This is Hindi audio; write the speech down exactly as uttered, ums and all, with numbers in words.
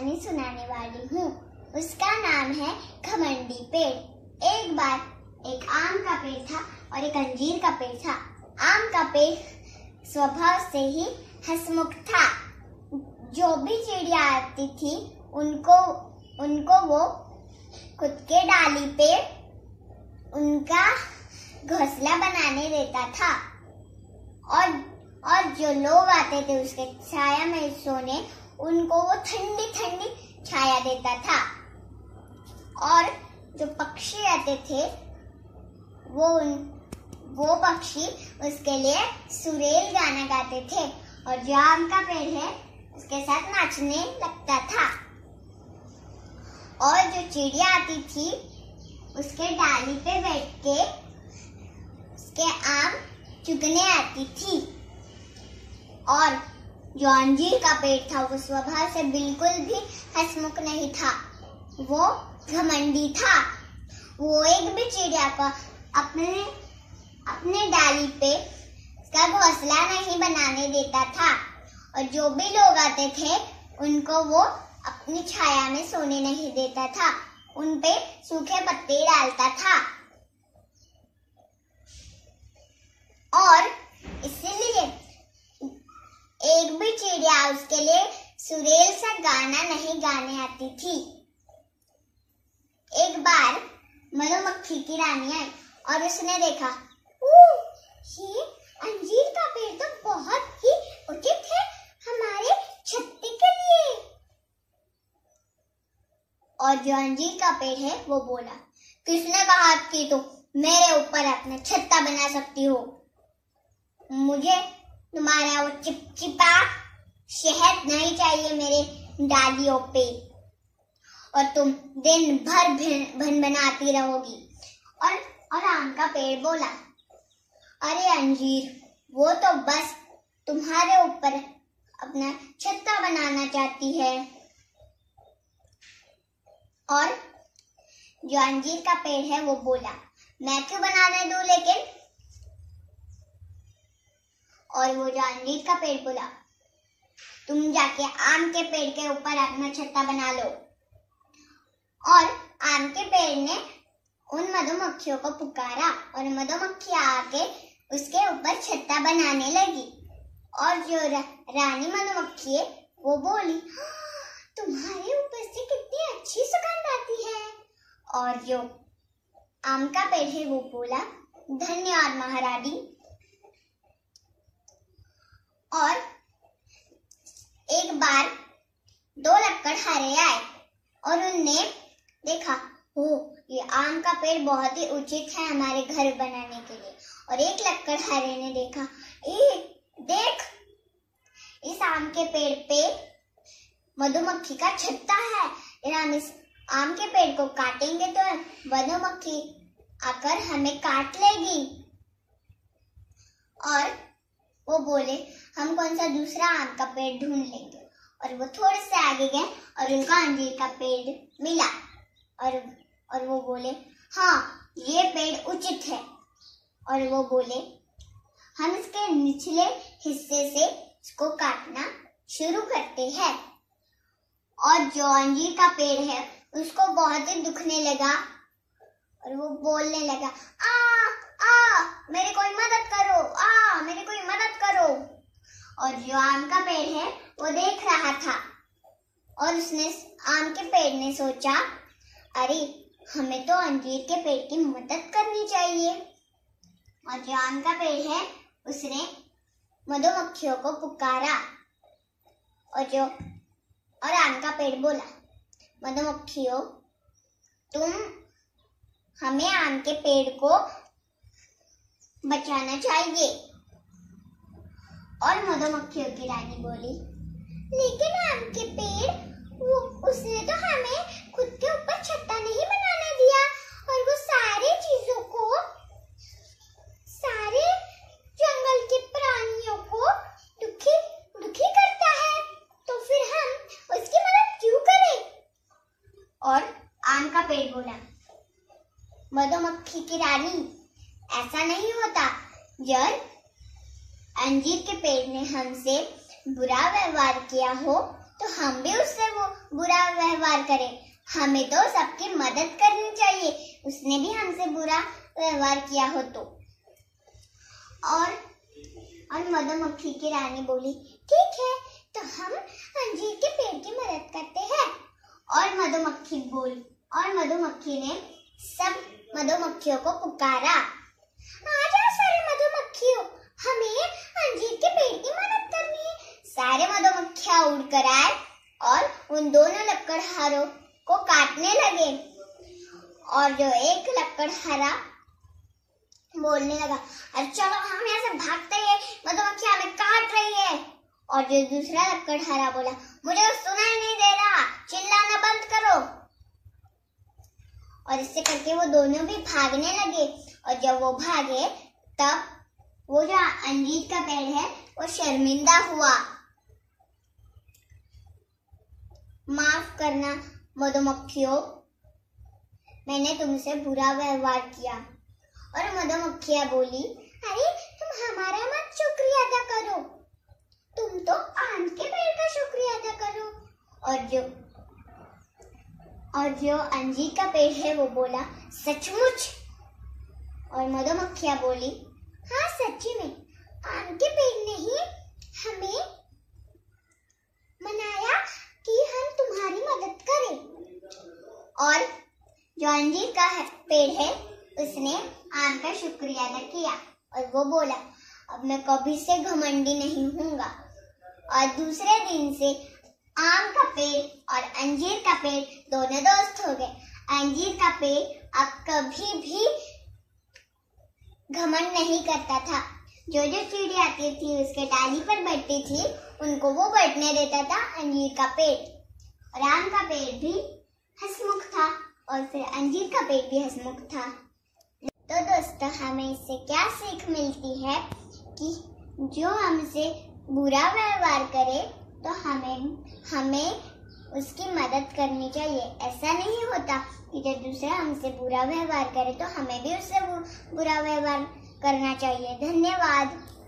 कहानी सुनाने वाली हूँ। उसका नाम है घमंडी पेड़। एक बार एक आम का पेड़ था और एक अंजीर का पेड़ था। आम का पेड़ स्वभाव से ही हंसमुख था। जो भी चिड़िया आती थी उनको उनको वो खुद के डाली पे उनका घोंसला बनाने देता था और और जो लोग आते थे उसके छाया में सोने उनको वो ठंडी ठंडी छाया देता था। और जो पक्षी आते थे वो उन वो पक्षी उसके लिए सुरेल गाना गाते थे और जो आम का पेड़ है उसके साथ नाचने लगता था। और जो चिड़िया आती थी उसके डाली पे बैठ के उसके आम चुगने आती थी। और जो अंजीर का पेड़ था वो स्वभाव से बिल्कुल भी हंसमुख नहीं था, वो घमंडी था। वो एक भी चिड़िया को अपने अपने डाली पे उसका घोंसला नहीं बनाने देता था और जो भी लोग आते थे उनको वो अपनी छाया में सोने नहीं देता था, उनपे सूखे पत्ते डालता था। और इसीलिए एक भी चिड़िया उसके लिए सुरेल सा गाना नहीं गाने आती थी। एक बार मधुमक्खी की रानी आई और उसने देखा, ओ, ये अंजीर का पेड़ तो बहुत ही उचित है हमारे छत्ती के लिए। और जो अंजीर का पेड़ है वो बोला, किसने कहा कि तुम तो मेरे ऊपर अपना छत्ता बना सकती हो? मुझे तुम्हारा वो चिपचिपा शहद नहीं चाहिए मेरे डालियों पे। और तुम दिन भर भन बनाती रहोगी। और और आम का पेड़ बोला, अरे अंजीर, वो तो बस तुम्हारे ऊपर अपना छत्ता बनाना चाहती है। और जो अंजीर का पेड़ है वो बोला, मैं क्यों बनाने दूं लेकिन? और वो जो अंजीर का पेड़ बोला, तुम जाके आम के पेड़ के ऊपर अपना छत्ता बना लो। और आम के पेड़ ने उन मधुमक्खियों को पुकारा और मधुमक्खियां आके उसके ऊपर छत्ता बनाने लगी। और जो रा, रानी मधुमक्खी है वो बोली, तुम्हारे ऊपर से कितनी अच्छी सुगंध आती है। और जो आम का पेड़ है वो बोला, धन्यवाद महारानी। और एक बार दो लक्कड़ हरे आए और उनने देखा, हो ये आम का पेड़ बहुत ही उचित है हमारे घर बनाने के लिए। और एक लक्कड़ हरे ने देखा, ए देख, इस आम के पेड़ पे मधुमक्खी का छत्ता है। फिर हम इस आम के पेड़ को काटेंगे तो मधुमक्खी आकर हमें काट लेगी। और वो बोले, हम कौन सा दूसरा आम का पेड़ ढूंढ लेंगे। और वो थोड़े से आगे गए और उनको अंजीर का पेड़ मिला। और और वो बोले, हाँ ये पेड़ उचित है। और वो बोले, हम इसके निचले हिस्से से इसको काटना शुरू करते हैं। और जो अंजीर का पेड़ है उसको बहुत ही दुखने लगा और वो बोलने लगा, आ आ मेरी कोई मदद करो, आ मेरी कोई मदद करो। और जो आम का पेड़ है वो देख रहा था और उसने आम के पेड़ ने सोचा, अरे हमें तो अंजीर के पेड़ की मदद करनी चाहिए। और जो आम का पेड़ है उसने मधुमक्खियों को पुकारा। और जो और आम का पेड़ बोला, मधुमक्खियों तुम हमें आम के पेड़ को बचाना चाहिए। और मधुमक्खियों की रानी बोली, लेकिन आम के पेड़ वो उसने तो हमें खुद के ऊपर छत्ता नहीं बनाने दिया और वो सारे चीजों को, सारे जंगल के प्राणियों को दुखी दुखी करता है, तो फिर हम उसकी मदद क्यों करें? और आम का पेड़ बोला, मधुमक्खी की रानी, ऐसा नहीं होता। जब अंजीर के पेड़ ने हमसे बुरा व्यवहार किया हो तो हम भी उससे वो बुरा व्यवहार करें। हमें तो सबकी मदद करनी चाहिए, उसने भी हमसे बुरा व्यवहार किया हो तो। और और मधुमक्खी की रानी बोली, ठीक है तो हम अंजीर के पेड़ की मदद करते हैं। और मधुमक्खी बोल और मधुमक्खी ने सब मधुमक्खियों को पुकारा, आ जाओ सारे मधुमक्खियों, हमें अंजीर के पेड़ की मदद करनी है। सारे मधुमक्खियां उड़कर आए और उन दोनों लकड़हारों को काटने लगे। और जो एक लकड़हारा बोलने लगा, अरे चलो हम यहाँ से भागते हैं, मधुमक्खी हमें काट रही है। और जो दूसरा लकड़हारा बोला, मुझे सुनाई नहीं दे रहा, चिल्लाना बंद करो। और इससे करके वो दोनों भी भागने लगे। और जब वो भागे तब वो जो अंजीर का पेड़ है वो शर्मिंदा हुआ। माफ करना मधुमक्खियों, मैंने तुमसे बुरा व्यवहार किया। और मधुमक्खियां बोली, अरे तुम हमारा मत शुक्रिया अदा करो, तुम तो आम के पेड़ का शुक्रिया अदा करो। और जो और जो अंजीर का पेड़ है वो बोला, सचमुच? और मधुमक्खियां बोली, हाँ सच्ची में आम के पेड़ ने ही हमें मनाया कि हम तुम्हारी मदद करें। और जो अंजीर का पेड़ है उसने आम का शुक्रिया अदा किया। और वो बोला, अब मैं कभी से घमंडी नहीं होऊंगा। और दूसरे दिन से आम का पेड़ और अंजीर का पेड़ दोनों दोस्त हो गए। अंजीर का पेड़ अब कभी भी घमंड नहीं करता था। जो जो चीड़ी आती थी उसके डाली पर बैठती थी, उनको वो बैठने देता था अंजीर का पेड़। और आम का पेड़ भी हंसमुख था और फिर अंजीर का पेड़ भी हंसमुख था। तो दोस्तों, हमें इससे क्या सीख मिलती है कि जो हमसे बुरा व्यवहार करे तो हमें हमें उसकी मदद करनी चाहिए। ऐसा नहीं होता कि जब दूसरा हमसे बुरा व्यवहार करे तो हमें भी उससे बुरा व्यवहार करना चाहिए। धन्यवाद।